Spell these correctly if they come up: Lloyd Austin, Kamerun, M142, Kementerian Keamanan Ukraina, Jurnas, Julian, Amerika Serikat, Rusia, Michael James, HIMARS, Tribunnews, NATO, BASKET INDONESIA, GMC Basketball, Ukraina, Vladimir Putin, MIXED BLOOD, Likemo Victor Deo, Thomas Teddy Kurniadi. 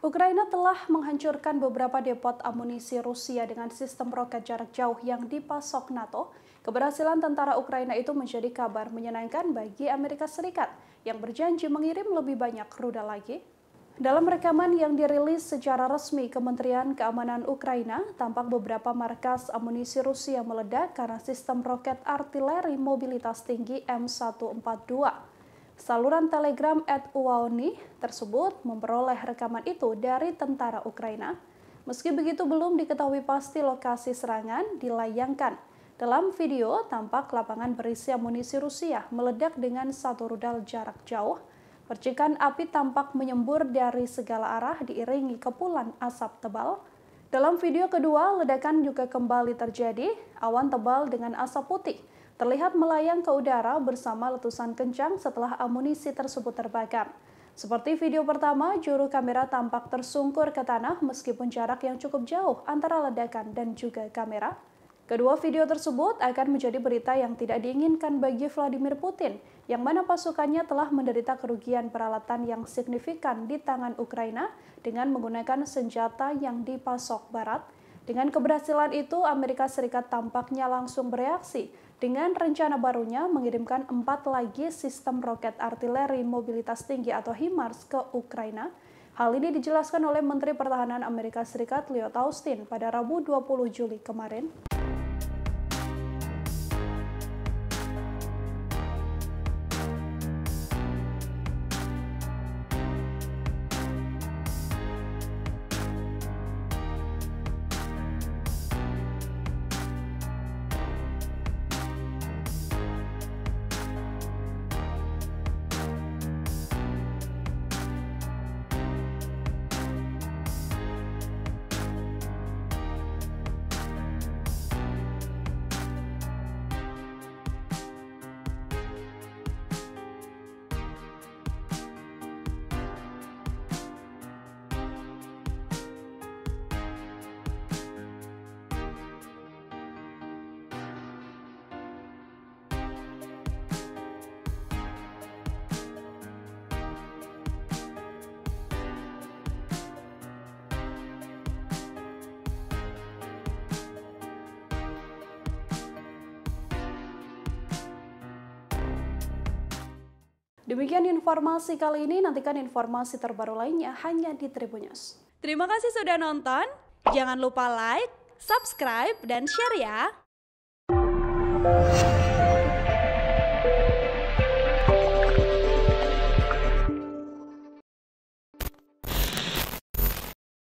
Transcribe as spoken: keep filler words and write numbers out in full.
Ukraina telah menghancurkan beberapa depot amunisi Rusia dengan sistem roket jarak jauh yang dipasok NATO. Keberhasilan tentara Ukraina itu menjadi kabar menyenangkan bagi Amerika Serikat yang berjanji mengirim lebih banyak rudal lagi. Dalam rekaman yang dirilis secara resmi Kementerian Keamanan Ukraina, tampak beberapa markas amunisi Rusia meledak karena sistem roket artileri mobilitas tinggi M seratus empat puluh dua. Saluran telegram et uwaoni tersebut memperoleh rekaman itu dari tentara Ukraina. Meski begitu belum diketahui pasti lokasi serangan dilayangkan. Dalam video tampak lapangan berisi amunisi Rusia meledak dengan satu rudal jarak jauh. Percikan api tampak menyembur dari segala arah diiringi kepulan asap tebal. Dalam video kedua ledakan juga kembali terjadi, awan tebal dengan asap putih terlihat melayang ke udara bersama letusan kencang setelah amunisi tersebut terbakar. Seperti video pertama, juru kamera tampak tersungkur ke tanah meskipun jarak yang cukup jauh antara ledakan dan juga kamera. Kedua video tersebut akan menjadi berita yang tidak diinginkan bagi Vladimir Putin, yang mana pasukannya telah menderita kerugian peralatan yang signifikan di tangan Ukraina dengan menggunakan senjata yang dipasok Barat. Dengan keberhasilan itu, Amerika Serikat tampaknya langsung bereaksi dengan rencana barunya mengirimkan empat lagi sistem roket artileri mobilitas tinggi atau HIMARS ke Ukraina. Hal ini dijelaskan oleh Menteri Pertahanan Amerika Serikat Lloyd Austin pada Rabu dua puluh Juli kemarin. Demikian informasi kali ini, nantikan informasi terbaru lainnya hanya di Tribunnews. Terima kasih sudah nonton, jangan lupa like, subscribe, dan share ya!